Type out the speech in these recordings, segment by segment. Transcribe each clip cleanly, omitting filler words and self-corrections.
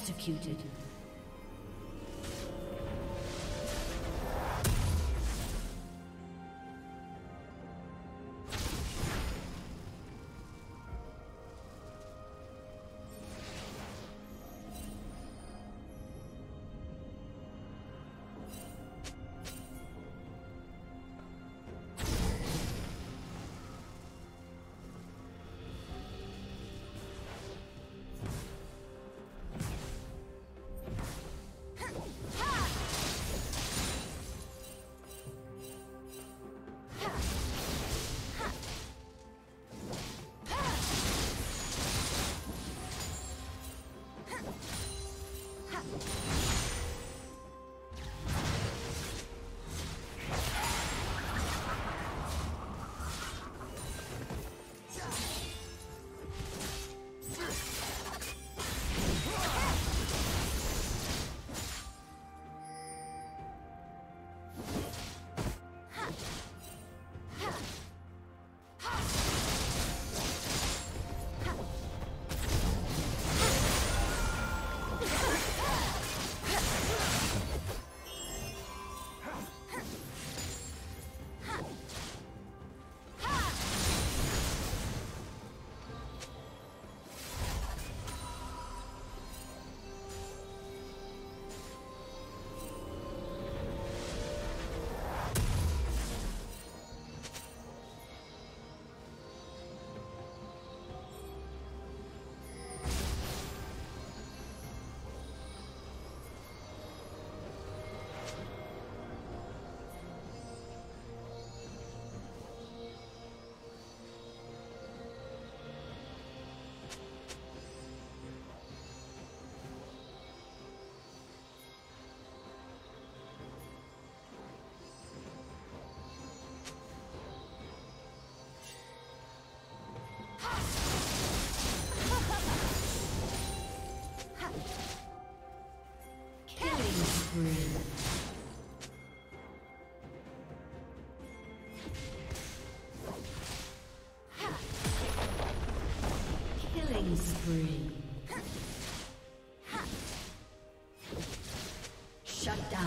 executed. Killing spree. Shut down.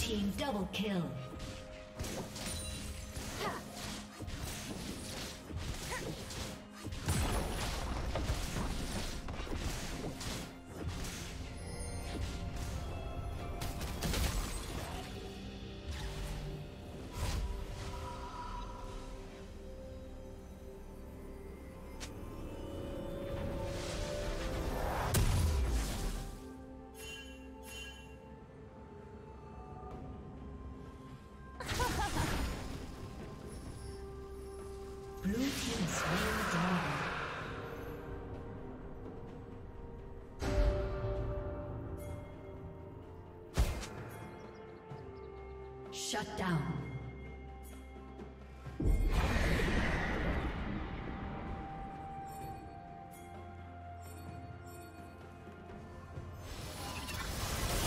team double kill. Shut down.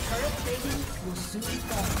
Turret plating will soon fall.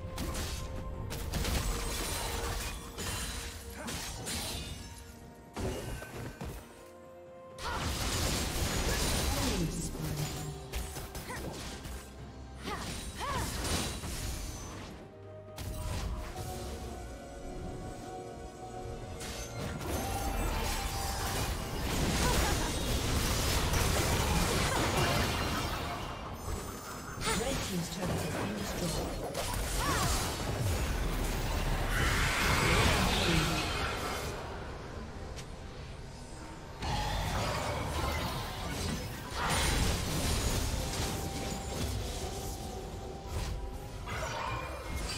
Red team's turret has been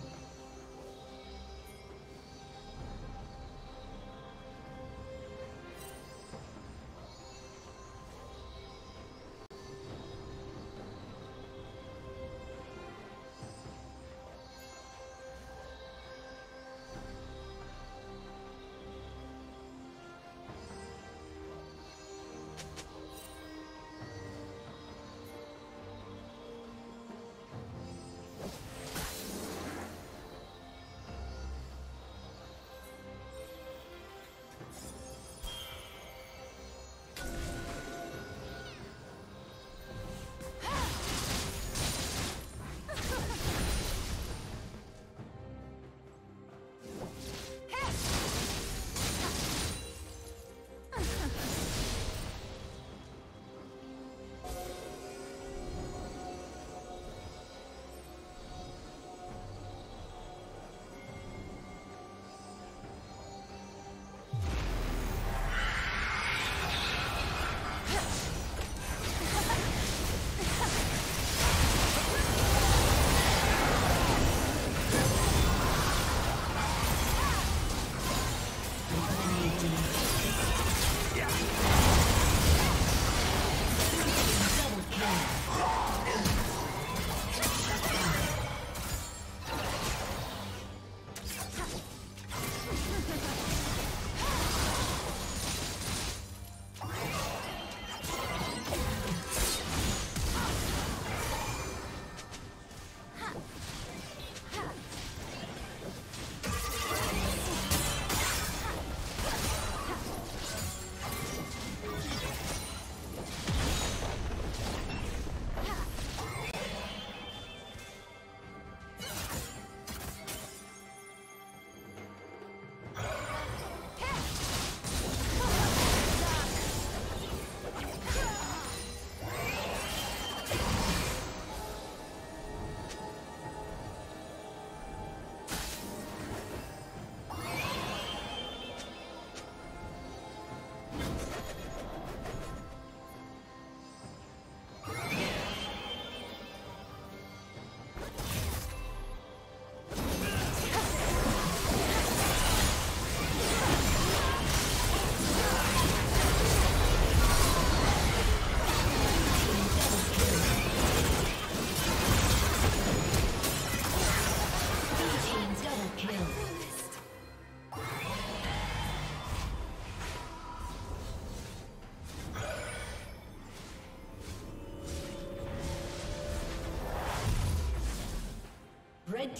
Red